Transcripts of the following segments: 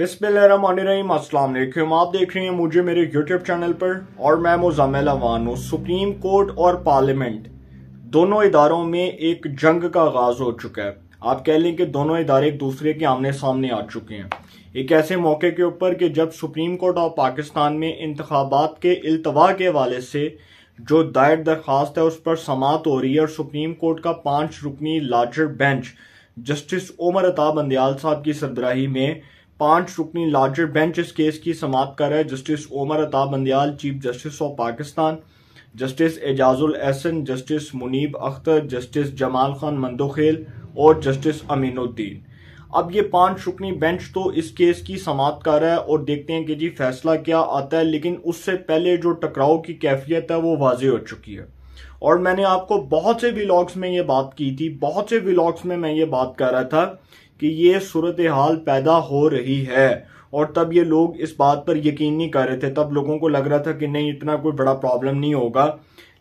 बिस्मिल्लाहिर्रहमानिर्रहीम, अस्सलाम वालेकुम। आप देख रहे हैं मुझे मेरे YouTube चैनल पर और मैं मुज़म्मल अवान हूँ। सुप्रीम कोर्ट और पार्लियामेंट दोनों इदारों में एक जंग का आगाज हो चुका है। आप कह लें कि दोनों इदारे एक दूसरे के आमने सामने आ चुके हैं एक ऐसे मौके के ऊपर कि जब सुप्रीम कोर्ट और पाकिस्तान में इंतखाबात के इल्तवा के हवाले से जो दायर दरख्वास्त है उस पर समाअत हो रही है और सुप्रीम कोर्ट का 5 रुकनी larger bench justice Umar Ata Bandial साहब की सरबराही में 5 रुकनी लार्जर बेंच इस केस की समाअत कर रहा है। Justice Umar Ata Bandial chief justice of Pakistan, justice Ejaz ul Hasan, justice Munib Akhtar, justice Jamal Khan Mandokhel और जस्टिस अमीनुद्दीन। अब ये 5 रुकनी बेंच तो इस केस की समाअत कर रहा है और देखते हैं कि जी फैसला क्या आता है, लेकिन उससे पहले जो टकराव की कैफियत है वो वाजे हो चुकी है। और मैंने आपको बहुत से व्लॉग्स में ये बात की थी, बहुत से व्लॉग्स में मैं ये बात कर रहा था कि ये सूरत हाल पैदा हो रही है और तब ये लोग इस बात पर यकीन नहीं कर रहे थे। तब लोगों को लग रहा था कि नहीं, इतना कोई बड़ा प्रॉब्लम नहीं होगा,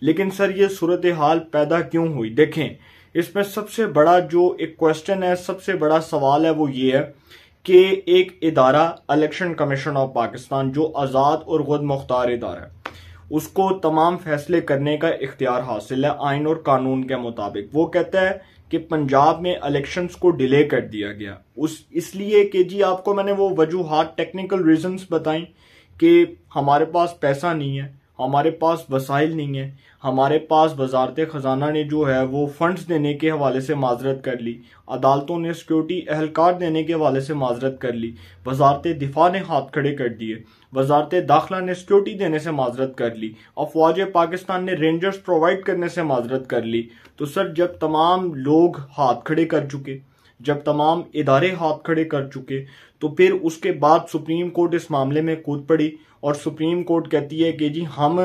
लेकिन सर ये सूरत हाल पैदा क्यों हुई? देखें, इसमें सबसे बड़ा जो एक क्वेश्चन है, सबसे बड़ा सवाल है वो ये है कि एक इदारा इलेक्शन कमीशन ऑफ पाकिस्तान जो आज़ाद और खुद मुख्तार इदारा है, उसको तमाम फैसले करने का इख्तियार हासिल है आइन और कानून के मुताबिक। वो कहता है कि पंजाब में इलेक्शंस को डिले कर दिया गया उस इसलिए कि जी आपको मैंने वो वजूहात टेक्निकल रीजंस बताई कि हमारे पास पैसा नहीं है, हमारे पास वसाइल नहीं है, हमारे पास वजारत ख़जाना ने जो है वो फंड्स देने के हवाले से माजरत कर ली, अदालतों ने सिक्योरिटी एहलकार देने के हवाले से माजरत कर ली, वजारत दिफा ने हाथ खड़े कर दिए, वजारत दाखिला ने सिक्योरिटी देने से माजरत कर ली, अफवाज पाकिस्तान ने रेंजर्स प्रोवाइड करने से माजरत कर ली। तो सर जब तमाम लोग हाथ खड़े कर चुके, जब तमाम इदारे हाथ खड़े कर चुके, तो फिर उसके बाद सुप्रीम कोर्ट इस मामले में कूद पड़ी और सुप्रीम कोर्ट कहती है कि जी हम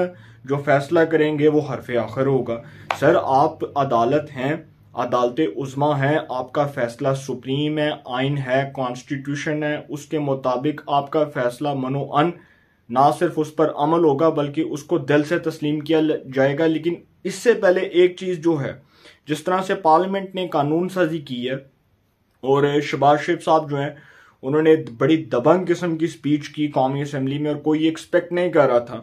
जो फैसला करेंगे वो हरफे आखिर होगा। सर आप अदालत हैं, अदालते उज़्मा हैं, आपका फैसला सुप्रीम है, आइन है, कॉन्स्टिट्यूशन है, उसके मुताबिक आपका फैसला मनोअन ना सिर्फ उस पर अमल होगा बल्कि उसको दिल से तस्लीम किया जाएगा। लेकिन इससे पहले एक चीज़ जो है, जिस तरह से पार्लियामेंट ने कानून साजी की है और शहबाज शरीफ साहब जो हैं उन्होंने बड़ी दबंग किस्म की स्पीच की कौमी असम्बली में और कोई एक्सपेक्ट नहीं कर रहा था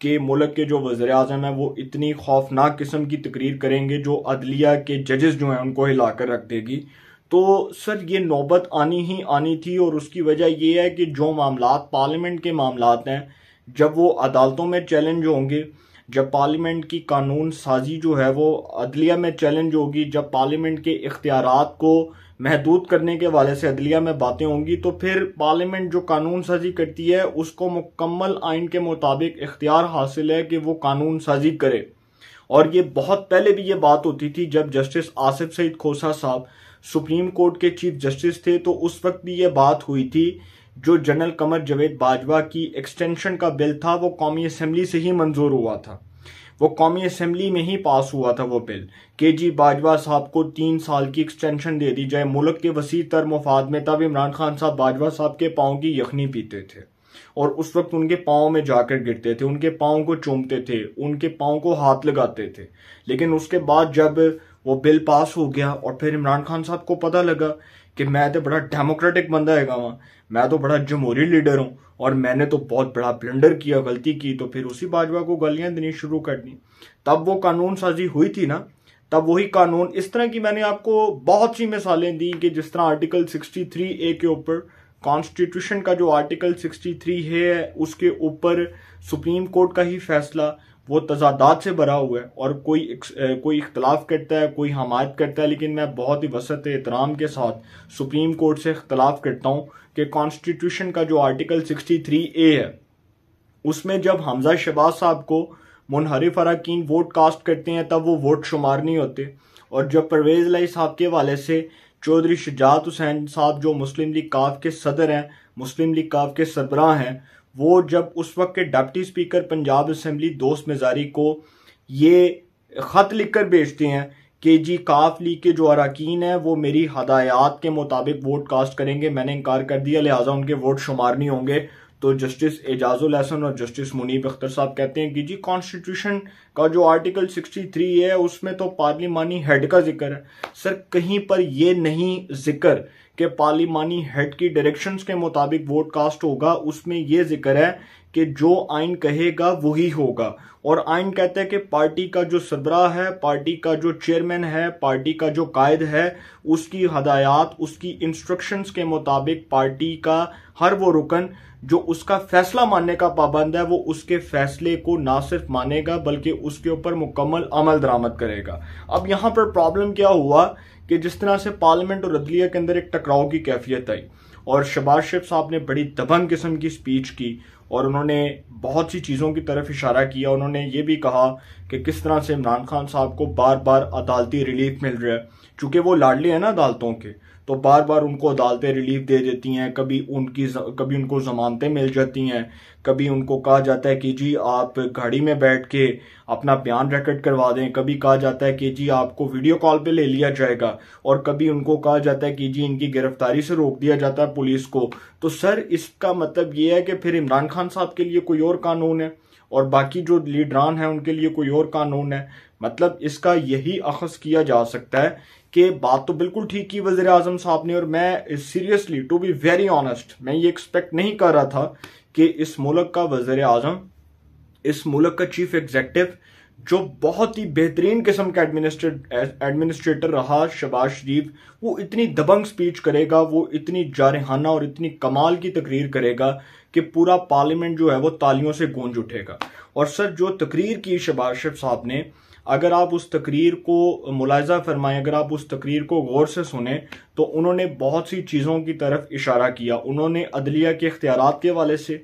कि मुल्क के जो वज़ीर आज़म है वो इतनी खौफनाक किस्म की तकरीर करेंगे जो अदलिया के जजेस जो हैं उनको हिलाकर रख देगी। तो सर ये नौबत आनी ही आनी थी और उसकी वजह यह है कि जो मामलात पार्लियामेंट के मामलात हैं जब वो अदालतों में चैलेंज होंगे, जब पार्लियामेंट की कानून साजी जो है वो अदलिया में चैलेंज होगी, जब पार्लियामेंट के इख्तियारात को महदूद करने के वाले से अदलिया में बातें होंगी, तो फिर पार्लियामेंट जो कानून साजी करती है उसको मुकम्मल आइन के मुताबिक इख्तियार हासिल है कि वो कानून साजी करे। और ये बहुत पहले भी ये बात होती थी जब जस्टिस आसिफ सईद खोसा साहब सुप्रीम कोर्ट के चीफ जस्टिस थे, तो उस वक्त भी ये बात हुई थी। जो जनरल कमर जावेद बाजवा की एक्सटेंशन का बिल था वो कौमी असम्बली से ही मंजूर हुआ था, वो कौमी असम्बली में ही पास हुआ था वो बिल के जी बाजवा साहब को 3 साल की एक्सटेंशन दे दी जाए मुल्क के वसी तर मुफाद में। तब इमरान खान साहब बाजवा साहब के पाँव की यखनी पीते थे और उस वक्त उनके पाँव में जाकर गिरते थे, उनके पाँव को चूमते थे, उनके पाँव को हाथ लगाते थे। लेकिन उसके बाद जब वो बिल पास हो गया और फिर इमरान खान साहब को पता लगा कि मैं तो बड़ा डेमोक्रेटिक बंदा है, वहाँ मैं तो बड़ा जमहूरी लीडर हूँ और मैंने तो बहुत बड़ा ब्लंडर किया, गलती की, तो फिर उसी बाजवा को गालियाँ देनी शुरू कर दी। तब वो कानून साजी हुई थी ना, तब वही कानून इस तरह की मैंने आपको बहुत सी मिसालें दी कि जिस तरह आर्टिकल 63A के ऊपर, कॉन्स्टिट्यूशन का जो आर्टिकल 63 है उसके ऊपर सुप्रीम कोर्ट का ही फैसला वो तजादात से भरा हुआ है और कोई इख्तलाफ करता है, कोई हमायत करता है, लेकिन मैं बहुत ही वसत एहतराम के साथ सुप्रीम कोर्ट से इख्तलाफ करता हूँ कि कॉन्स्टिट्यूशन का जो आर्टिकल 63A है उसमें जब हमजा शहबाज साहब को मुनहरिफ अरकान वोट कास्ट करते हैं तब वो वोट शुमार नहीं होते, और जब परवेज़ लाई साहब के हवाले से चौधरी शुजात हुसैन साहब जो मुस्लिम लीग काफ के सदर हैं, मुस्लिम लीग काफ के सरबराह हैं, वो जब उस वक्त के डिप्टी स्पीकर पंजाब असम्बली दोस्त मजारी को ये ख़त लिखकर भेजते हैं कि जी काफ लीग के जो अरकान हैं वो मेरी हदायत के मुताबिक वोट कास्ट करेंगे, मैंने इनकार कर दिया लिहाजा उनके वोट शुमार नहीं होंगे, तो जस्टिस एजाज उल हसन और जस्टिस मुनीब अख्तर साहब कहते हैं कि जी कॉन्स्टिट्यूशन का जो आर्टिकल 63 है उसमें तो पार्लिमानी हेड का जिक्र है। सर कहीं पर ये नहीं जिक्र कि पार्लिमानी हेड की डायरेक्शंस के मुताबिक वोट कास्ट होगा, उसमें ये जिक्र है कि जो आइन कहेगा वही होगा। और आइन कहता है कि पार्टी का जो सरबराह है, पार्टी का जो चेयरमैन है, पार्टी का जो कायद है, उसकी हदायत, उसकी इंस्ट्रक्शंस के मुताबिक पार्टी का हर वो रुकन जो उसका फैसला मानने का पाबंद है वो उसके फैसले को ना सिर्फ मानेगा बल्कि उसके ऊपर मुकम्मल अमल दरामद करेगा। अब यहाँ पर प्रॉब्लम क्या हुआ कि जिस तरह से पार्लियामेंट और अदलिया के अंदर एक टकराव की कैफियत आई और शहबाज शरीफ साहब ने बड़ी दबंग किस्म की स्पीच की और उन्होंने बहुत सी चीज़ों की तरफ इशारा किया। उन्होंने ये भी कहा कि किस तरह से इमरान खान साहब को बार बार अदालती रिलीफ मिल रहा है, चूँकि वो लाडले हैं ना अदालतों के, तो बार बार उनको अदालतें रिलीफ दे देती हैं, कभी उनको जमानतें मिल जाती हैं, कभी उनको कहा जाता है कि जी आप गाड़ी में बैठ के अपना बयान रिकॉर्ड करवा दें, कभी कहा जाता है कि जी आपको वीडियो कॉल पे ले लिया जाएगा, और कभी उनको कहा जाता है कि जी इनकी गिरफ्तारी से रोक दिया जाता है पुलिस को। तो सर इसका मतलब ये है कि फिर इमरान खान साहब के लिए कोई और कानून है और बाकी जो लीडरान हैं उनके लिए कोई और कानून है। मतलब इसका यही अखज़ किया जा सकता है कि बात तो बिल्कुल ठीक की वज़ीर आज़म साहब ने, और मैं seriously to be very honest मैं ये एक्सपेक्ट नहीं कर रहा था कि इस मुल्क का वज़ीर आज़म, इस मुल्क का चीफ एग्जेक्टिव जो बहुत ही बेहतरीन किस्म का एडमिनिस्ट्रेटर रहा शहबाज शरीफ, वो इतनी दबंग स्पीच करेगा, वो इतनी जारहाना और इतनी कमाल की तकरीर करेगा कि पूरा पार्लियामेंट जो है वो तालियों से गूंज उठेगा। और सर जो तकरीर की शहबाज शरीफ साहब ने, अगर आप उस तकरीर को मुलाहिजा फरमाएं, अगर आप उस तकरीर को गौर से सुने तो उन्होंने बहुत सी चीज़ों की तरफ इशारा किया। उन्होंने अदलिया के इख्तियारात के हवाले से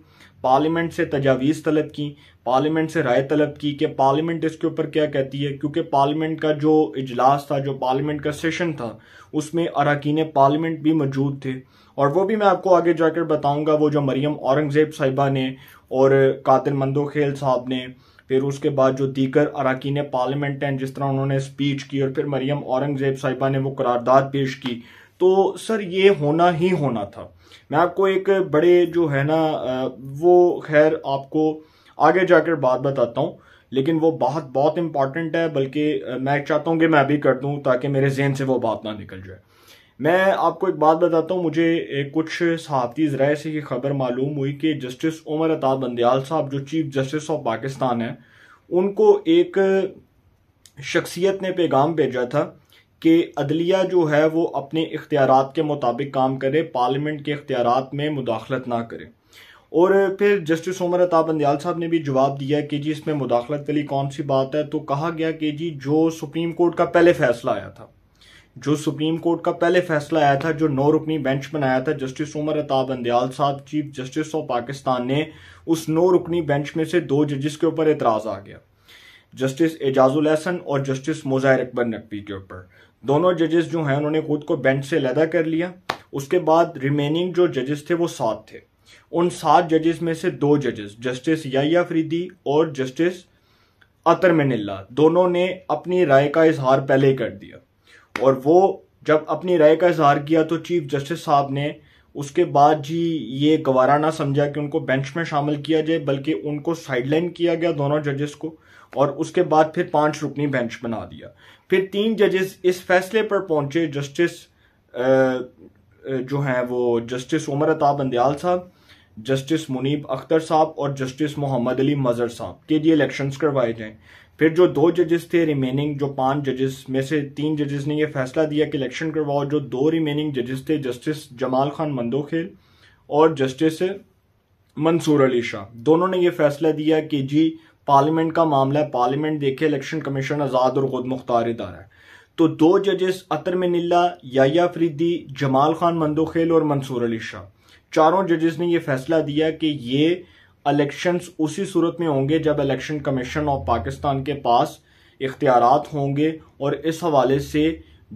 पार्लियामेंट से तजावीज़ तलब की, पार्लियामेंट से राय तलब की कि पार्लियामेंट इसके ऊपर क्या कहती है, क्योंकि पार्लियामेंट का जो इजलास था, जो पार्लियामेंट का सेशन था, उसमें अरकान पार्लियामेंट भी मौजूद थे। और वो भी मैं आपको आगे जाकर बताऊंगा, वो जो मरियम औरंगज़ेब साहिबा ने और कादिर मंदोखेल साहब ने, फिर उसके बाद जो दीगर अरकान पार्लियामेंट हैं जिस तरह उन्होंने स्पीच की, और फिर मरियम औरंगज़ेब साहिबा ने वो करारदाद पेश की, तो सर ये होना ही होना था। मैं आपको एक बड़े जो है ना वो खैर आपको आगे जाकर बात बताता हूँ, लेकिन वो बात बहुत इम्पॉर्टेंट है, बल्कि मैं चाहता हूँ कि मैं अभी कर दूँ ताकि मेरे जहन से वो बात ना निकल जाए। मैं आपको एक बात बताता हूँ, मुझे कुछ सहाफ़ती ज़राए से ये खबर मालूम हुई कि जस्टिस उमर अता बंदियाल साहब जो चीफ जस्टिस ऑफ पाकिस्तान है, उनको एक शख्सियत ने पैगाम भेजा था कि अदलिया जो है वो अपने इख्तियारात के मुताबिक काम करे, पार्लियामेंट के इख्तियारात में मुदाखलत ना करे। और फिर जस्टिस उमर अता बंदियाल साहब ने भी जवाब दिया कि जी इसमें मुदाखलत वाली कौन सी बात है, तो कहा गया कि जी जो सुप्रीम कोर्ट का पहले फैसला आया था, जो सुप्रीम कोर्ट का पहले फैसला आया था, जो 9 रुकनी बेंच बनाया था, जस्टिस उमर अता बंदियाल साहब चीफ जस्टिस ऑफ पाकिस्तान ने उस 9 रुकनी बेंच में से 2 जजिस के ऊपर एतराज़ आ गया, जस्टिस एजाज उल हसन और जस्टिस मुज़ाहिर इकबाल नक़वी के ऊपर। दोनों जजेस जो हैं उन्होंने खुद को बेंच से अलहदा कर लिया। उसके बाद रिमेनिंग जो जजेस थे वो 7 थे। उन 7 जजेस में से 2 जजेस जस्टिस याहिया अफरीदी और जस्टिस अतर मनिल्ला, दोनों ने अपनी राय का इजहार पहले ही कर दिया। और वो जब अपनी राय का इजहार किया तो चीफ जस्टिस साहब ने उसके बाद जी ये गवारा ना समझा कि उनको बेंच में शामिल किया जाए, बल्कि उनको साइडलाइन किया गया दोनों जजेस को, और उसके बाद फिर 5 रुकनी बेंच बना दिया। फिर 3 जजेस इस फैसले पर पहुंचे, जस्टिस जो हैं वो जस्टिस उमर अता बंदियाल साहब, जस्टिस मुनीब अख्तर साहब और जस्टिस मोहम्मद अली मज़र साहब के लिए इलेक्शंस करवाए जाएँ। फिर जो 2 जजेस थे रिमेनिंग, जो 5 जजेस में से 3 जजेस ने यह फैसला दिया कि इलेक्शन करवाओ। जो 2 रिमेनिंग जजेस थे जस्टिस जमाल खान मंदोखेल और जस्टिस मंसूर अली शाह, दोनों ने यह फैसला दिया कि जी पार्लियामेंट का मामला है, पार्लियामेंट देखे, इलेक्शन कमीशन आज़ाद और खुद मुख्तार इदारा है। तो 2 जजेस अतर मनिल्ला, याहिया अफरीदी, जमाल खान मंदोखेल और मंसूर अली शाह, 4 जजेस ने यह फैसला दिया कि ये इलेक्शंस उसी सूरत में होंगे जब इलेक्शन कमीशन ऑफ पाकिस्तान के पास इख्तियारात होंगे, और इस हवाले से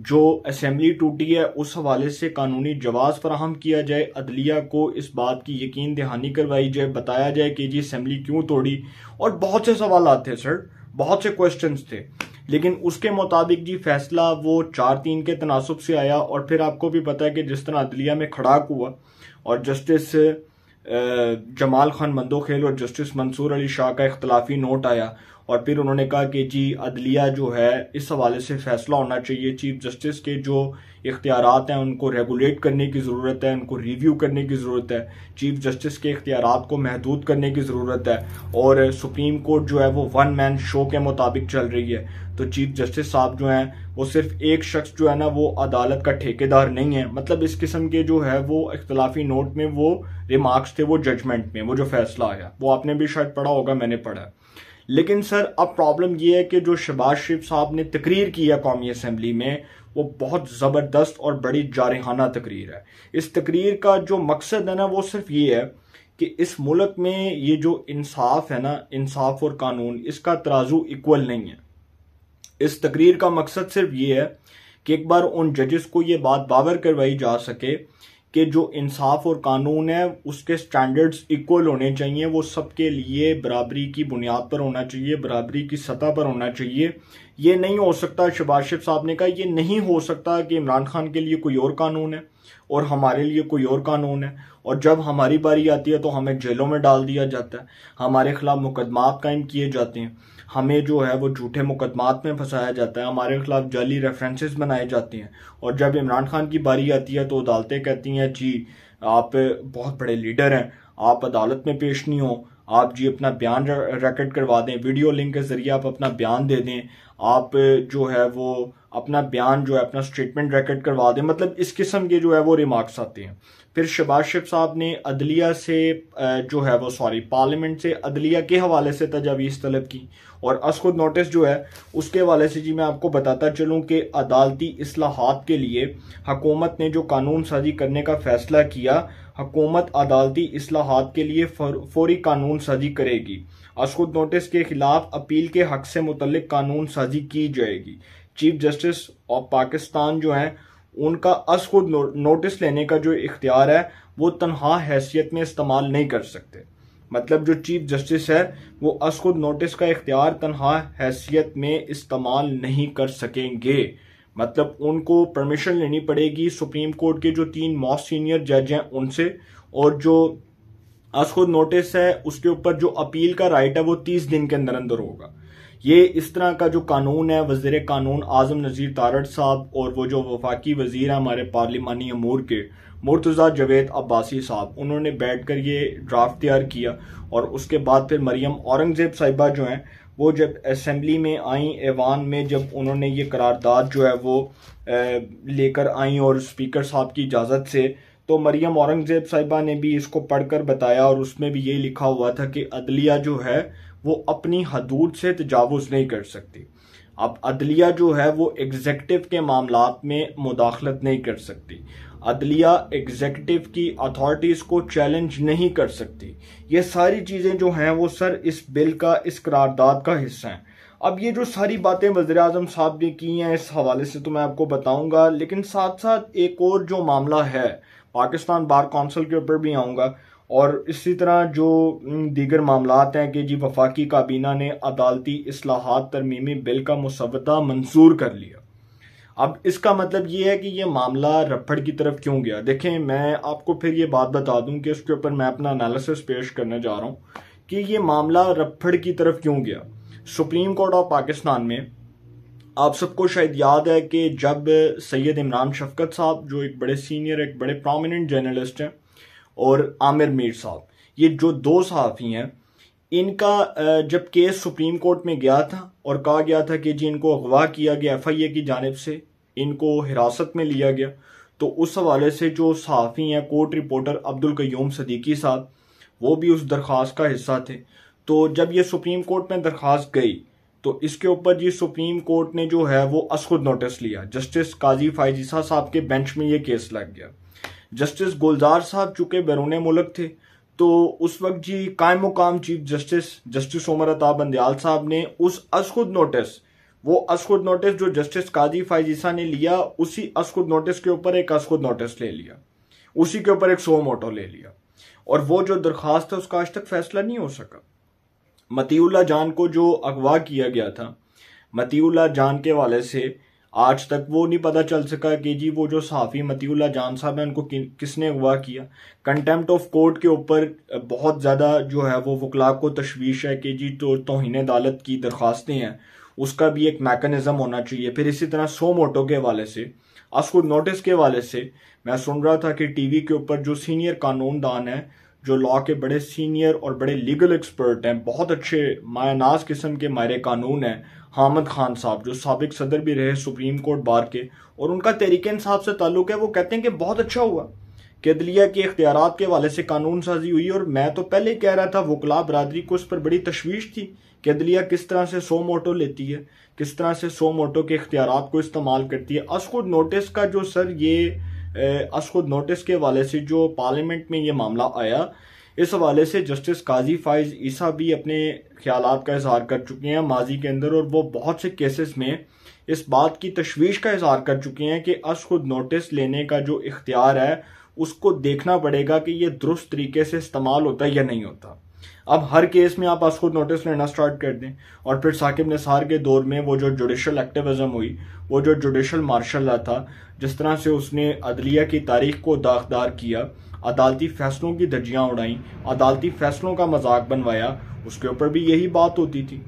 जो असम्बली टूटी है उस हवाले से कानूनी जवाज़ फराहम किया जाए, अदलिया को इस बात की यकीन दहानी करवाई जाए, बताया जाए कि जी असम्बली क्यों तोड़ी। और बहुत से सवाल थे सर, बहुत से क्वेश्चंस थे, लेकिन उसके मुताबिक जी फैसला वो 4-3 के तनासब से आया। और फिर आपको भी पता है कि जिस तरह अदलिया में खड़ाक हुआ और जस्टिस जमाल खान मंदोखेल और जस्टिस मंसूर अली शाह का इख्तलाफी नोट आया और फिर उन्होंने कहा कि जी अदलिया जो है इस हवाले से फैसला होना चाहिए, चीफ जस्टिस के जो इख्तियारात हैं उनको रेगुलेट करने की ज़रूरत है, उनको रिव्यू करने की ज़रूरत है, चीफ जस्टिस के इख्तियारात को महदूद करने की ज़रूरत है और सुप्रीम कोर्ट जो है वो वन मैन शो के मुताबिक चल रही है। तो चीफ जस्टिस साहब जो हैं वो सिर्फ एक शख्स जो है ना वो अदालत का ठेकेदार नहीं है। मतलब इस किस्म के जो है वो इख्तलाफी नोट में वो रिमार्क्स थे, वो जजमेंट में वो जो फैसला आया वो आपने भी शायद पढ़ा होगा, मैंने पढ़ा। लेकिन सर अब प्रॉब्लम ये है कि जो शहबाज शरीफ साहब ने तकरीर की है कौमी असम्बली में वो बहुत ज़बरदस्त और बड़ी जारहाना तकरीर है। इस तकरीर का जो मकसद है ना वो सिर्फ ये है कि इस मुल्क में ये जो इंसाफ है ना, इंसाफ और कानून, इसका तराजू इक्वल नहीं है। इस तकरीर का मकसद सिर्फ ये है कि एक बार उन जजेस को ये बात बावर करवाई जा सके कि जो इंसाफ और कानून है उसके स्टैंडर्ड्स इक्वल होने चाहिए, वो सबके लिए बराबरी की बुनियाद पर होना चाहिए, बराबरी की सतह पर होना चाहिए। ये नहीं हो सकता, शहबाज शरीफ साहब ने कहा ये नहीं हो सकता कि इमरान खान के लिए कोई और कानून है और हमारे लिए कोई और कानून है और जब हमारी बारी आती है तो हमें जेलों में डाल दिया जाता है, हमारे खिलाफ मुकदमात कायम किए जाते हैं, हमें जो है वो झूठे मुकदमात में फंसाया जाता है, हमारे खिलाफ जाली रेफरेंसेस बनाए जाते हैं और जब इमरान खान की बारी आती है तो अदालतें कहती हैं जी आप बहुत बड़े लीडर हैं, आप अदालत में पेश नहीं हो, आप जी अपना बयान रिकॉर्ड करवा दें, वीडियो लिंक के ज़रिए आप अपना बयान दे दें, आप जो है वो अपना बयान जो है अपना स्टेटमेंट रिकॉर्ड करवा दें। मतलब इस किस्म के जो है वो रिमार्क्स आते हैं। फिर शहबाज शरीफ साहब ने अदलिया से जो है वो सॉरी पार्लियामेंट से अदलिया के हवाले से तजावीज़ तलब की और असखुद नोटिस जो है उसके हवाले से जी मैं आपको बताता चलूँ कि अदालती इस्लाहात के लिए हकूमत ने जो कानून साजी करने का फैसला किया, हकूमत अदालती इस्लाहात के लिए फौरी कानून साजी करेगी, असखुद नोटिस के खिलाफ अपील के हक से मुतल्लिक कानून साजी की जाएगी। चीफ जस्टिस ऑफ पाकिस्तान जो हैं उनका असखुद नोटिस लेने का जो इख्तियार है वो तनहा हैसियत में इस्तेमाल नहीं कर सकते। मतलब जो चीफ जस्टिस है वो असखुद नोटिस का इख्तियार तनहा हैसियत में इस्तेमाल नहीं कर सकेंगे। मतलब उनको परमिशन लेनी पड़ेगी सुप्रीम कोर्ट के जो तीन मोस्ट सीनियर जज हैं उनसे, और जो असखुद नोटिस है उसके ऊपर जो अपील का राइट है वो 30 दिन के अंदर अंदर होगा। ये इस तरह का जो कानून है, वज़ीर कानून आज़म नज़ीर तारड़ साहब और वो जो वफाकी वज़ीर हैं हमारे पार्लिमानी अमूर के मुर्तज़ा जावेद अब्बासी साहब, उन्होंने बैठकर ये ड्राफ्ट तैयार किया और उसके बाद फिर मरियम औरंगज़ेब साहिबा जो हैं वो जब असम्बली में आईं, ऐवान में जब उन्होंने ये करारदाद जो है वो लेकर आईं और स्पीकर साहब की इजाज़त से, तो मरियम औरंगज़ेब साहिबा ने भी इसको पढ़कर बताया और उसमें भी यही लिखा हुआ था कि अदलिया जो है वो अपनी हदूद से तजावुज़ नहीं कर सकती। अब अदलिया जो है वो एग्जेक्टिव के मामलात में मुदाखलत नहीं कर सकती, अदलिया एग्जेक्टिव की अथॉरिटीज़ को चैलेंज नहीं कर सकती। ये सारी चीज़ें जो हैं वो सर इस बिल का, इस करारदाद का हिस्सा हैं। अब ये जो सारी बातें वज़ीर-ए-आज़म साहब ने की हैं इस हवाले से तो मैं आपको बताऊँगा, लेकिन साथ साथ एक और जो मामला है पाकिस्तान बार कौंसिल के ऊपर भी आऊँगा और इसी तरह जो दीगर मामलात हैं कि जी वफाकी काबीना ने अदालती इस्लाहात तरमीमी बिल का मुसवदा मंजूर कर लिया। अब इसका मतलब ये है कि ये मामला रफड़ की तरफ क्यों गया। देखें मैं आपको फिर ये बात बता दूं कि उसके ऊपर मैं अपना एनालिसिस पेश करने जा रहा हूं कि ये मामला रफड़ की तरफ क्यों गया। सुप्रीम कोर्ट ऑफ पाकिस्तान में आप सबको शायद याद है कि जब सैयद इमरान शफकत साहब जो एक बड़े सीनियर, एक बड़े प्रोमिनेंट जर्नलिस्ट हैं, और आमिर मीर साहब, ये जो दो सहाफ़ी हैं, इनका जब केस सुप्रीम कोर्ट में गया था और कहा गया था कि जी इनको अगवा किया गया FIA की जानिब से, इनको हिरासत में लिया गया, तो उस हवाले से जो सहाफ़ी हैं कोर्ट रिपोर्टर अब्दुल क़य्यूम सिद्दीकी साहब वो भी उस दरख्वास्त का हिस्सा थे। तो जब ये सुप्रीम कोर्ट में दरख्वास्त गई तो इसके ऊपर जी सुप्रीम कोर्ट ने जो है वो असखुद नोटिस लिया। जस्टिस काजी फैज़ ईसा साहब के बेंच में ये केस लग गया। जस्टिस गुलजार साहब चूँकि बैरून मुल्क थे तो उस वक्त जी कायम मुकाम chief justice justice Umar Ata Bandial साहब ने उस असखुद नोटिस, वो असखुद नोटिस जो जस्टिस काजी फैज़ ईसा ने लिया, उसी असखुद नोटिस के ऊपर एक असखुद नोटिस ले लिया, उसी के ऊपर एक सो मोटो ले लिया और वो जो दरख्वास्त है उसका आज तक फैसला नहीं हो सका। मतीउल्लाह जान को जो अगवा किया गया था, मतीउल्लाह जान के वाले से आज तक वो नहीं पता चल सका कि जी वो जो सहाफ़ी मतीउल्लाह जान साहब हैं उनको किसने अगवा किया। कंटेम्प्ट ऑफ कोर्ट के ऊपर बहुत ज़्यादा जो है वो वकला को तशवीश है कि जी तो तौहीन अदालत की दरख्वास्तें हैं, उसका भी एक मैकेनिज़्म होना चाहिए। फिर इसी तरह सो मोटो के हवाले से, आस्को नोटिस के हवाले से मैं सुन रहा था कि टीवी के ऊपर जो सीनियर कानूनदान हैं, जो लॉ के बड़े सीनियर और बड़े लीगल एक्सपर्ट हैं, बहुत अच्छे मायनाज किस्म के मायरे कानून हैं, हामिद खान साहब जो साबिक सदर भी रहे सुप्रीम कोर्ट बार के और उनका तहरीक इंसाफ से ताल्लुक है, वो कहते हैं कि बहुत अच्छा हुआ कि अदलिया के इख्तियारात के हवाले से कानून साजी हुई। और मैं तो पहले कह रहा था वकला बरादरी को इस पर बड़ी तशवीश थी कि अदलिया किस तरह से सो मोटो लेती है, किस तरह से सो मोटो के इख्तियारात को इस्तेमाल करती है। अस्खुद नोटिस का जो सर ये अस्खुद नोटिस के हवाले से जो पार्लियामेंट में ये मामला आया, इस हवाले से जस्टिस काजी फाइज ईसा भी अपने ख्यालात का इजहार कर चुके हैं माजी के अंदर, और वो बहुत से केसेस में इस बात की तशवीश का इजहार कर चुके हैं कि अस्खुद नोटिस लेने का जो इख्तियार है उसको देखना पड़ेगा कि ये दुरुस्त तरीके से इस्तेमाल होता है या नहीं होता। अब हर केस में आप अस्खुद नोटिस लेना स्टार्ट कर दें और फिर साकिब निसार के दौर में वो जो जुडिशल एक्टिविज़म हुई, वो जो जुडिशल मार्शल लॉ था, जिस तरह से उसने अदलिया की तारीख को दागदार किया, अदालती फैसलों की धज्जियाँ उड़ाईं, अदालती फैसलों का मजाक बनवाया, उसके ऊपर भी यही बात होती थी,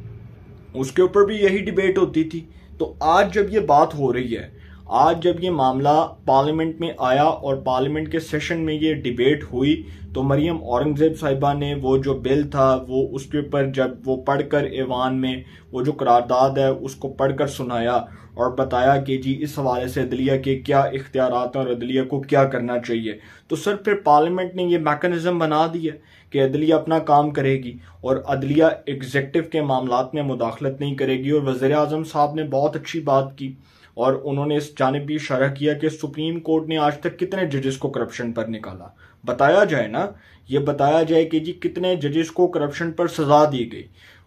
उसके ऊपर भी यही डिबेट होती थी। तो आज जब ये बात हो रही है, आज जब ये मामला पार्लियामेंट में आया और पार्लियामेंट के सेशन में ये डिबेट हुई, तो मरियम औरंगज़ेब साहिबा ने वो जो बिल था वो उसके ऊपर जब वो पढ़कर ऐवान में वो जो करारदाद है उसको पढ़कर सुनाया और बताया कि जी इस हवाले से अदलिया के क्या इख्तियारात हैं और अदलिया को क्या करना चाहिए। तो सर फिर पार्लियामेंट ने ये मैकेनिज़्म बना दिया कि अदलिया अपना काम करेगी और अदलिया एग्जेक्टिव के मामलात में मुदाखलत नहीं करेगी। और वज़ीर-ए-आज़म साहब ने बहुत अच्छी बात की और उन्होंने इस जानिब भी इशारा किया कि सुप्रीम कोर्ट ने आज तक कितने जजेस को करप्शन पर निकाला, बताया जाए ना, ये बताया जाए कि जी कितने जजेस को करप्शन पर सजा दी गई।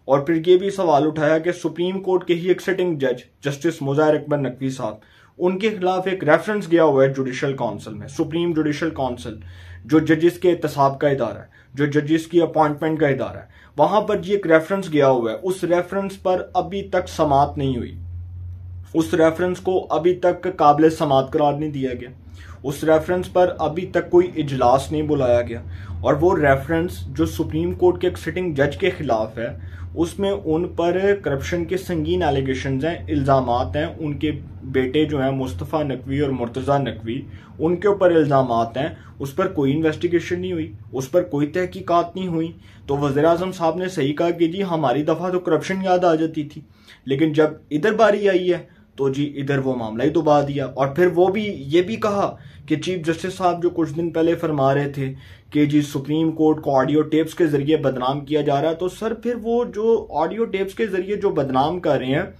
और फिर ये भी सवाल उठाया कि सुप्रीम कोर्ट के ही एक सिटिंग जज जस्टिस मुज़ाहिर इकबाल नकवी साहब, उनके खिलाफ एक रेफरेंस गया हुआ है जुडिशल काउंसिल में, सुप्रीम जुडिशल काउंसिल जो जजेस के एहतसाब का इदारा है, जो जजेस की अपॉइंटमेंट का इदारा है, वहाँ पर जी एक रेफरेंस गया हुआ है, उस रेफरेंस पर अभी तक समाअत नहीं हुई, उस रेफरेंस को अभी तक काबिल समाअत करार नहीं दिया गया, उस रेफरेंस पर अभी तक कोई इजलास नहीं बुलाया गया। और वो रेफरेंस जो सुप्रीम कोर्ट के एक सिटिंग जज के खिलाफ है, उसमें उन पर करप्शन के संगीन एलिगेशंस हैं, इल्ज़ामात हैं, उनके बेटे जो हैं मुस्तफ़ा नकवी और मुर्तज़ा नकवी, उनके ऊपर इल्ज़ामात हैं, उस पर कोई इन्वेस्टिगेशन नहीं हुई, उस पर कोई तहकीकात नहीं हुई। तो वज़ीर-ए-आज़म साहब ने सही कहा कि जी हमारी दफ़ा तो करप्शन याद आ जाती थी, लेकिन जब इधर बारी आई है तो जी इधर वो मामला ही दुबा दिया। और फिर वो भी ये भी कहा कि चीफ जस्टिस साहब जो कुछ दिन पहले फरमा रहे थे कि जी सुप्रीम कोर्ट को ऑडियो टेप्स के जरिए बदनाम किया जा रहा है, तो सर फिर वो जो ऑडियो टेप्स के जरिए जो बदनाम कर रहे हैं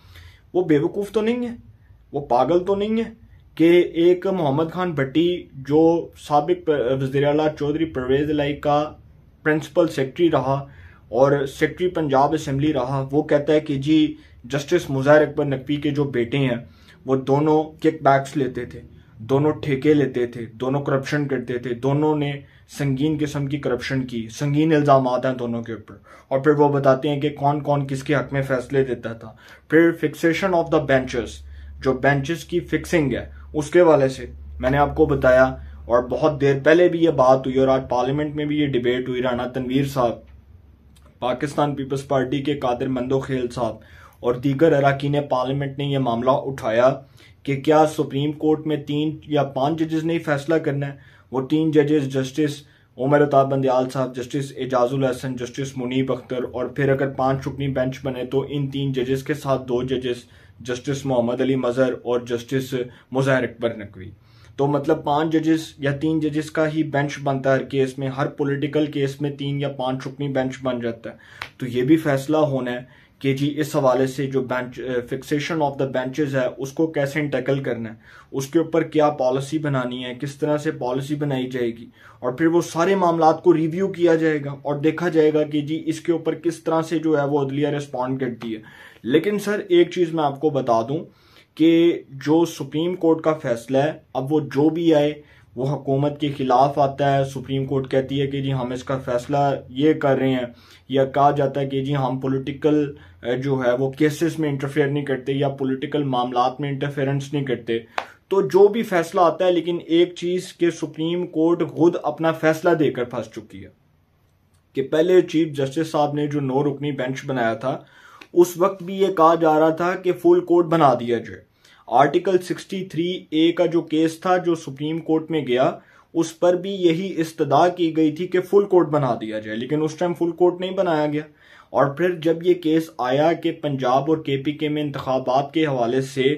वो बेवकूफ़ तो नहीं है, वो पागल तो नहीं है कि एक मोहम्मद खान भट्टी जो साबिक वज़ीर आला चौधरी परवेज़ इलाही का प्रिंसिपल सेक्रेटरी रहा और सेक्रेटरी पंजाब असम्बली रहा, वो कहता है कि जी जस्टिस मुज़ाहिर इक़बाल नक़वी के जो बेटे हैं वो दोनों किकबैक्स लेते थे, दोनों ठेके लेते थे, दोनों करप्शन करते थे, दोनों ने संगीन किस्म की करप्शन की, संगीन इल्ज़ामात हैं दोनों के ऊपर। और फिर वो बताते हैं कि कौन कौन किसके हक में फैसले देता था। फिर फिक्सेशन ऑफ द बेंचेस, जो बेंचेस की फिक्सिंग है उसके वाले से मैंने आपको बताया और बहुत देर पहले भी ये बात हुई और आज पार्लियामेंट में भी ये डिबेट हुई। राना तनवीर साहब, पाकिस्तान पीपल्स पार्टी के कादिर मंदोखेल साहब और दीगर अरकान पार्लियामेंट ने यह मामला उठाया कि क्या सुप्रीम कोर्ट में 3 या 5 जजेस ने ही फैसला करना है। वो 3 जजेस जस्टिस उमर अता बंदियाल साहब, जस्टिस एजाज उल हसन, जस्टिस मुनीब अख्तर, और फिर अगर 5 रुकनी बेंच बने तो इन 3 जजेस के साथ 2 जजेस जस्टिस मोहम्मद अली मज़हर और जस्टिस मुज़ाहिर इक़बाल नक़वी। तो मतलब 5 जजेस या 3 जजेस का ही बेंच बनता है हर केस में, हर पॉलिटिकल केस में 3 या 5 रुकनी बेंच बन जाता है। तो ये भी फैसला होना है कि जी इस हवाले से जो bench fixation of the benches है उसको कैसे टैकल करना है, उसके ऊपर क्या पॉलिसी बनानी है, किस तरह से पॉलिसी बनाई जाएगी। और फिर वो सारे मामलात को रिव्यू किया जाएगा और देखा जाएगा कि जी इसके ऊपर किस तरह से जो है वो अदलिया रिस्पॉन्ड करती है। लेकिन सर एक चीज़ मैं आपको बता दूँ कि जो सुप्रीम कोर्ट का फैसला है, अब वो जो भी आए वो हुकूमत के ख़िलाफ़ आता है, सुप्रीम कोर्ट कहती है कि जी हम इसका फ़ैसला ये कर रहे हैं, या कहा जाता है कि जी हम पॉलिटिकल जो है वो केसेस में इंटरफेयर नहीं करते या पॉलिटिकल मामलात में इंटरफेरेंस नहीं करते। तो जो भी फैसला आता है, लेकिन एक चीज़ के सुप्रीम कोर्ट खुद अपना फैसला देकर फंस चुकी है कि पहले चीफ जस्टिस साहब ने जो 9 रुकनी बेंच बनाया था उस वक्त भी ये कहा जा रहा था कि फुल कोर्ट बना दिया जाए। आर्टिकल 63A का जो केस था जो सुप्रीम कोर्ट में गया उस पर भी यही इस्तदा की गई थी कि फुल कोर्ट बना दिया जाए, लेकिन उस टाइम फुल कोर्ट नहीं बनाया गया। और फिर जब ये केस आया कि पंजाब और KPK में इंतखाबात के हवाले से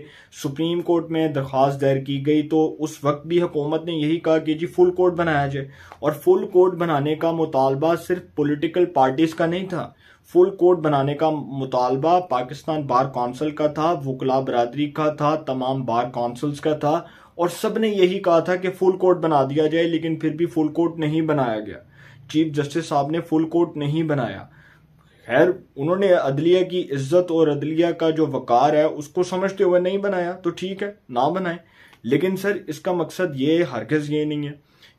सुप्रीम कोर्ट में दरख्वास्त दायर की गई, तो उस वक्त भी हुकूमत ने यही कहा कि जी फुल कोर्ट बनाया जाए। और फुल कोर्ट बनाने का मुतालबा सिर्फ पॉलिटिकल पार्टीज़ का नहीं था, फुल कोर्ट बनाने का मुतालबा पाकिस्तान बार कौंसिल का था, वकला बरादरी का था, तमाम बार कौंसिल्स का था, और सब ने यही कहा था कि फुल कोर्ट बना दिया जाए, लेकिन फिर भी फुल कोर्ट नहीं बनाया गया। चीफ जस्टिस साहब ने फुल कोर्ट नहीं बनाया। खैर, उन्होंने अदलिया की इज्जत और अदलिया का जो वकार है उसको समझते हुए नहीं बनाया, तो ठीक है ना बनाए, लेकिन सर इसका मकसद ये हरगिज़ ये नहीं है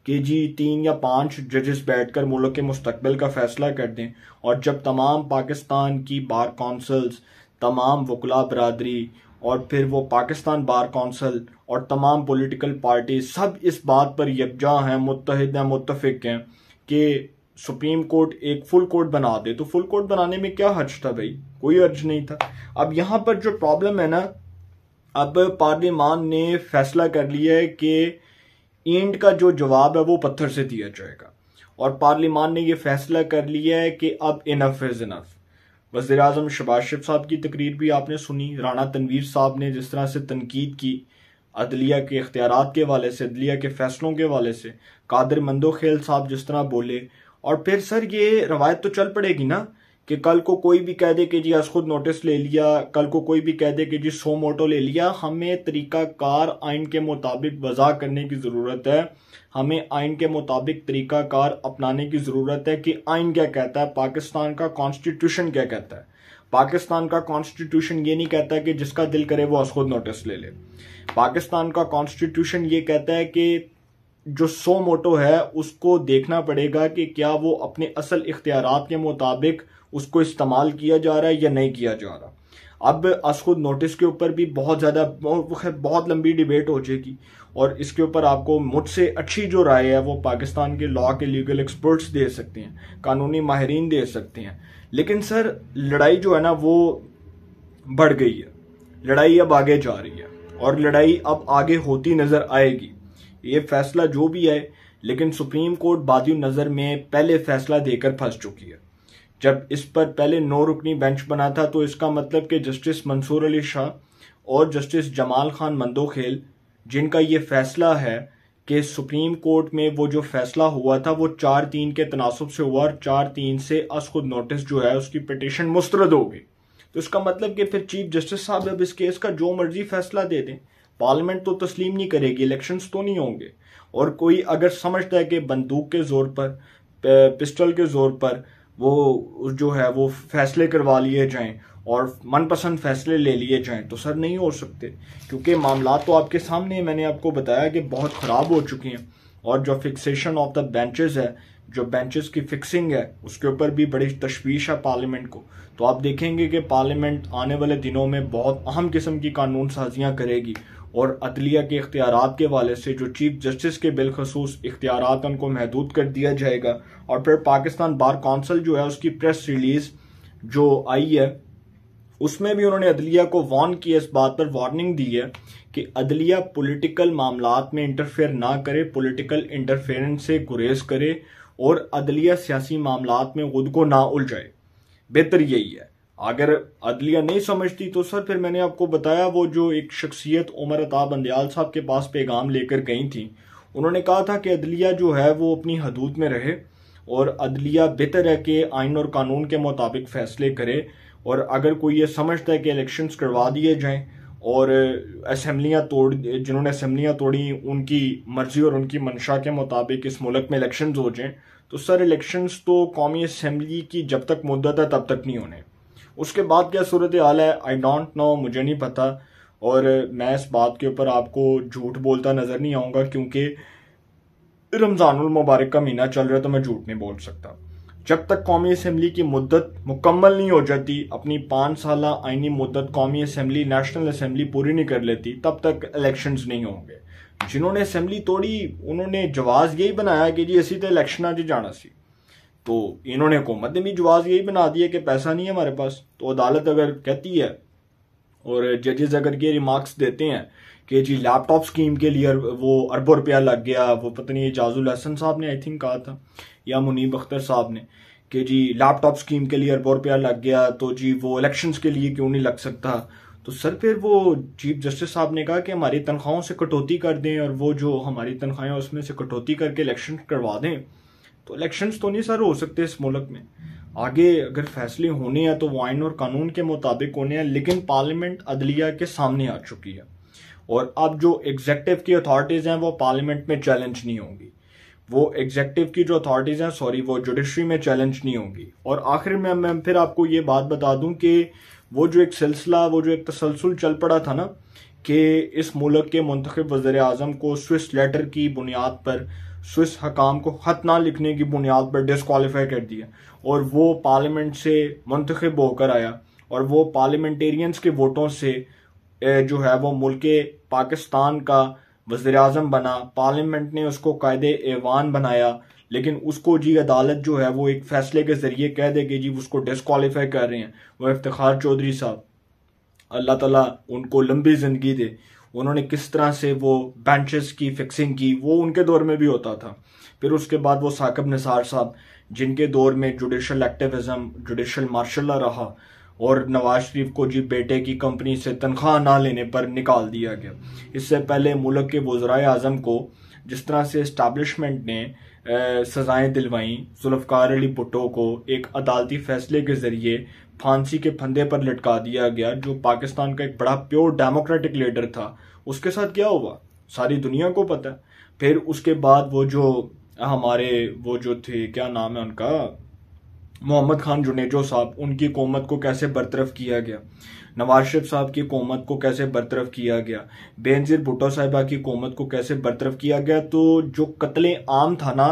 कि जी 3 या 5 जजेस बैठकर मुल्क के मुस्तकबिल का फैसला कर दें। और जब तमाम पाकिस्तान की बार कौंसल्स, तमाम वकला बरादरी और फिर वो पाकिस्तान बार कौंसिल और तमाम पॉलिटिकल पार्टी सब इस बात पर यकजा हैं, मुत्तहिद हैं, मुत्तफिक हैं कि सुप्रीम कोर्ट एक फुल कोर्ट बना दे, तो फुल कोर्ट बनाने में क्या हर्ज था भाई? कोई हर्ज नहीं था। अब यहाँ पर जो प्रॉब्लम है ना, अब पार्लियामान ने फैसला कर लिया है कि ईंट का जो जवाब है वो पत्थर से दिया जाएगा, और पार्लियामान ने ये फैसला कर लिया है कि अब इनफ इज़ इनफ। वज़ीर आज़म शहबाज शरीफ साहब की तकरीर भी आपने सुनी, राणा तनवीर साहब ने जिस तरह से तनकीद की अदलिया के इख्तियारात के हवाले से, अदलिया के फ़ैसलों के हवाले से, कादिर मंदोखेल साहब जिस तरह बोले। और फिर सर ये रवायत तो चल पड़ेगी ना कि कल को कोई भी कह दे कि जी आज खुद नोटिस ले लिया, कल को कोई भी कह दे कि जी सो मोटो ले लिया। हमें तरीक़ाकार आइन के मुताबिक वज़ा करने की ज़रूरत है, हमें आइन के मुताबिक तरीक़ाकार अपनाने की ज़रूरत है कि आइन क्या कहता है, पाकिस्तान का कॉन्स्टिट्यूशन क्या कहता है। पाकिस्तान का कॉन्स्टिट्यूशन ये नहीं कहता कि जिसका दिल करे वो आज खुद नोटिस ले ले। पाकिस्तान का कॉन्स्टिट्यूशन ये कहता है कि जो सो मोटो है उसको देखना पड़ेगा कि क्या वो अपने असल इख्तियारात के मुताबिक उसको इस्तेमाल किया जा रहा है या नहीं किया जा रहा। अब अस खुद नोटिस के ऊपर भी बहुत ज़्यादा बहुत लंबी डिबेट हो जाएगी, और इसके ऊपर आपको मुझसे अच्छी जो राय है वो पाकिस्तान के लॉ के लीगल एक्सपर्ट्स दे सकते हैं, कानूनी माहरीन दे सकते हैं। लेकिन सर लड़ाई जो है ना वो बढ़ गई है, लड़ाई अब आगे जा रही है, और लड़ाई अब आगे होती नज़र आएगी। ये फैसला जो भी है, लेकिन सुप्रीम कोर्ट बादी नज़र में पहले फैसला देकर फंस चुकी है। जब इस पर पहले 9 रुकनी बेंच बना था, तो इसका मतलब कि जस्टिस मंसूर अली शाह और जस्टिस जमाल खान मंदोखेल, जिनका ये फैसला है कि सुप्रीम कोर्ट में वो जो फैसला हुआ था वो 4-3 के तनासब से हुआ, और 4-3 से अस खुद नोटिस जो है उसकी पिटिशन मुस्तरद हो गई। तो इसका मतलब कि फिर चीफ जस्टिस साहब अब इस केस का जो मर्जी फैसला दे दें, पार्लियामेंट तो तस्लीम नहीं करेगी, इलेक्शंस तो नहीं होंगे। और कोई अगर समझता है कि बंदूक के ज़ोर पर, पिस्टल के ज़ोर पर वो जो है वो फैसले करवा लिए जाएं और मनपसंद फैसले ले लिए जाएं, तो सर नहीं हो सकते, क्योंकि मामला तो आपके सामने मैंने आपको बताया कि बहुत ख़राब हो चुके हैं। और जो फिक्सेशन ऑफ द बेंचेस है, जो बेंचेस की फिक्सिंग है, उसके ऊपर भी बड़ी तशवीश है पार्लियामेंट को। तो आप देखेंगे कि पार्लियामेंट आने वाले दिनों में बहुत अहम किस्म की कानून साजियाँ करेगी, और अदलिया के इख्तियारात के वाले से जो चीफ जस्टिस के बिलखसूस इख्तियारात उनको महदूद कर दिया जाएगा। और फिर पाकिस्तान बार कौंसिल जो है उसकी प्रेस रिलीज़ जो आई है उसमें भी उन्होंने अदलिया को वार्न किया, इस बात पर वार्निंग दी है कि अदलिया पॉलिटिकल मामलात में इंटरफेयर ना करे, पॉलिटिकल इंटरफेरेंस से गुरेज करे, और अदलिया सियासी मामलात में खुद को ना उलझाए। बेहतर यही है। अगर अदलिया नहीं समझती तो सर फिर मैंने आपको बताया वो जो एक शख्सियत उमर अता बंदियाल साहब के पास पैगाम लेकर गई थी, उन्होंने कहा था कि अदलिया जो है वो अपनी हदूद में रहे, और अदलिया बेहतर है कि आइन और कानून के मुताबिक फ़ैसले करे, और अगर कोई ये समझता है कि इलेक्शंस करवा दिए जाएं और जिन्होंने असम्बलियाँ तोड़ी उनकी मर्ज़ी और उनकी मंशा के मुताबिक इस मुल्क में इलेक्शंस हो जाएँ, तो सर इलेक्शंस तो कौमी असम्बली की जब तक मुद्दत है तब तक नहीं होने। उसके बाद क्या सूरत हाल है आई डोंट नो, मुझे नहीं पता, और मैं इस बात के ऊपर आपको झूठ बोलता नज़र नहीं आऊँगा, क्योंकि रमज़ानुल मुबारक का महीना चल रहा है तो मैं झूठ नहीं बोल सकता। जब तक कौमी असम्बली की मुद्दत मुकम्मल नहीं हो जाती, अपनी 5 साल आइनी मुद्दत कौमी असम्बली नेशनल असम्बली पूरी नहीं कर लेती, तब तक इलेक्शंस नहीं होंगे। जिन्होंने असम्बली तोड़ी उन्होंने जवाब यही बनाया कि जी असी तो इलेक्शन जी जाना सी, तो इन्होंने हुकूमत ने भी जवाब यही बना दिया कि पैसा नहीं है हमारे पास। तो अदालत अगर कहती है और जजेस अगर ये रिमार्क्स देते हैं कि जी लैपटॉप स्कीम के लिए वो अरबों रुपया लग गया, वो पता नहीं एजाज उल हसन साहब ने आई थिंक कहा था या मुनीब अख्तर साहब ने कि जी लैपटॉप स्कीम के लिए अरबों रुपया लग गया तो जी वो इलेक्शंस के लिए क्यों नहीं लग सकता। तो सर फिर वो चीफ जस्टिस साहब ने कहा कि हमारी तनख्वाहों से कटौती कर दें और वो जो हमारी तनख्वाहें उसमें से कटौती करके इलेक्शन करवा दें। तो इलेक्शंस तो नहीं सर हो सकते इस मुल्क में। आगे अगर फैसले होने हैं तो वो आइन और कानून के मुताबिक होने हैं, लेकिन पार्लियामेंट अदलिया के सामने आ चुकी है और अब जो एग्जेक्टिव की अथॉरिटीज़ हैं वो पार्लियामेंट में चैलेंज नहीं होंगी, वो एग्जेक्टिव की जो अथॉरिटीज़ हैं वो जुडिशरी में चैलेंज नहीं होंगी। और आखिर में मैं फिर आपको ये बात बता दूं कि वो जो एक तसलसल चल पड़ा था ना कि इस मुल्क के मुंतखब वज़ीर आज़म को स्विस लेटर की बुनियाद पर, स्विस हकाम को खत ना लिखने की बुनियाद पर डिसक्वालीफाई कर दिया और वो पार्लियामेंट से मुंतखब होकर आया और वो पार्लियामेंटेरियंस के वोटों से जो है वो मुल्क पाकिस्तान का वज़ीर आज़म बना। पार्लियामेंट ने उसको कायदे ऐवान बनाया, लेकिन उसको जी अदालत जो है वो एक फैसले के ज़रिए कह दे कि जी उसको डिसक्वालीफाई कर रहे हैं। वो इफ्तिखार चौधरी साहब, अल्लाह ताला उनको लंबी ज़िंदगी दे, उन्होंने किस तरह से वो बेंचेस की फिक्सिंग की, वो उनके दौर में भी होता था। फिर उसके बाद वो साकिब निसार साहब जिनके दौर में जुडिशल एक्टिविज़म, जुडिशल मार्शल रहा और नवाज शरीफ को जी बेटे की कंपनी से तनख्वाह ना लेने पर निकाल दिया गया। इससे पहले मुल्क के वज़राए आज़म को जिस तरह से इस्टाब्लिशमेंट ने सज़ाएँ दिलवाईं, ज़ुल्फ़िकार अली भुट्टो को एक अदालती फैसले के ज़रिए फांसी के फंदे पर लटका दिया गया, जो पाकिस्तान का एक बड़ा प्योर डेमोक्रेटिक लीडर था, उसके साथ क्या हुआ सारी दुनिया को पता है। फिर उसके बाद वो जो थे, क्या नाम है उनका, मोहम्मद खान जुनेजो साहब, उनकी कौमत को कैसे बरतरफ किया गया, नवाज शरीफ साहब की कौमत को कैसे बरतरफ किया गया, बेनज़ीर भुट्टो साहिबा की कौमत को कैसे बरतरफ किया गया। तो जो कत्ले आम था ना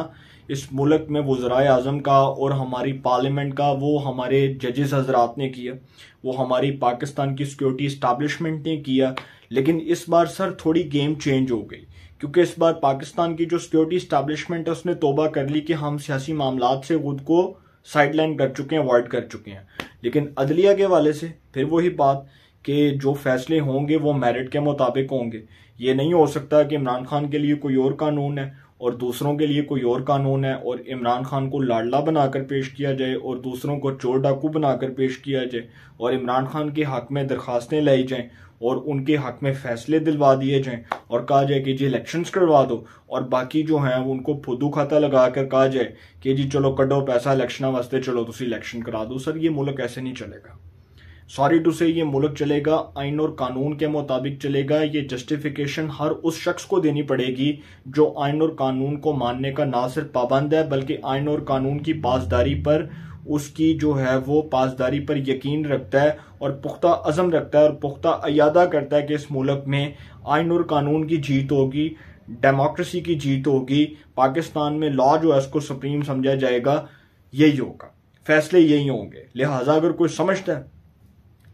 इस मुल्क में वज़राए आज़म का और हमारी पार्लियामेंट का, वो हमारे जजेस हजरात ने किया, वो हमारी पाकिस्तान की सिक्योरिटी इस्टाब्लिशमेंट ने किया। लेकिन इस बार सर थोड़ी गेम चेंज हो गई, क्योंकि इस बार पाकिस्तान की जो सिक्योरिटी इस्टाब्लिशमेंट है उसने तोबा कर ली कि हम सियासी मामलात से खुद को साइडलाइन कर चुके हैं, अवॉइड कर चुके हैं। लेकिन अदलिया के हवाले से फिर वही बात कि जो फैसले होंगे वो मेरिट के मुताबिक होंगे। ये नहीं हो सकता कि इमरान खान के लिए कोई और कानून है और दूसरों के लिए कोई और कानून है और इमरान खान को लाडला बनाकर पेश किया जाए और दूसरों को चोर डाकू बनाकर पेश किया जाए और इमरान खान के हक में दरख्वास्तें लाई जाएं और उनके हक में फैसले दिलवा दिए जाएं और कहा जाए कि जी इलेक्शंस करवा दो और बाकी जो हैं उनको फुदू खाता लगा कर कहा जाए कि जी चलो कढ़ो पैसा इलेक्शन वास्ते, चलो तुसी इलेक्शन करा दो। सर ये मुल्क ऐसे नहीं चलेगा, सॉरी टू से, ये मुल्क चलेगा आइन और कानून के मुताबिक चलेगा। ये जस्टिफिकेशन हर उस शख्स को देनी पड़ेगी जो आइन और कानून को मानने का ना सिर्फ पाबंद है बल्कि आइन और कानून की पासदारी पर, उसकी जो है वो पासदारी पर यकीन रखता है और पुख्ता अज़म रखता है और पुख्ता अयादा करता है कि इस मुल्क में आइन और कानून की जीत होगी, डेमोक्रेसी की जीत होगी, पाकिस्तान में लॉ जो है उसको सुप्रीम समझा जाएगा, यही होगा, फैसले यही होंगे। लिहाजा अगर कोई समझता है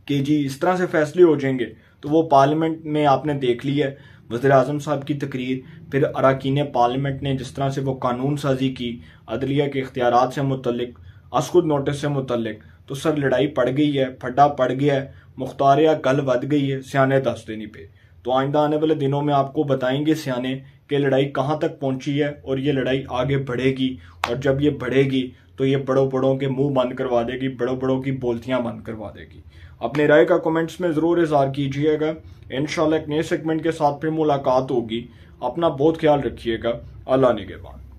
कि जी इस तरह से फैसले हो जाएंगे तो वो पार्लियामेंट में आपने देख लिया है, वज़ीर आज़म साहब की तकरीर, फिर अराकीन पार्लियामेंट ने जिस तरह से वो कानून साजी की अदलिया के इख्तियारात से मुतल्लिक, अस्कुद नोटिस से मुतल्लिक, तो सर लड़ाई पड़ गई है, फड्डा पड़ गया है, मुख्तारिया गल बढ़ गई है, सियाने दस देनी पे। तो आइंदा आने वाले दिनों में आपको बताएंगे सियाने कि लड़ाई कहाँ तक पहुँची है और ये लड़ाई आगे बढ़ेगी और जब ये बढ़ेगी तो ये बड़ों बड़ों के मुँह बंद करवा देगी, बड़ों बड़ों की बोलतियाँ बंद करवा देगी। अपने राय का कमेंट्स में ज़रूर इजहार कीजिएगा। इंशाल्लाह एक नए सेगमेंट के साथ फिर मुलाकात होगी। अपना बहुत ख्याल रखिएगा। अल्लाह निगहबान।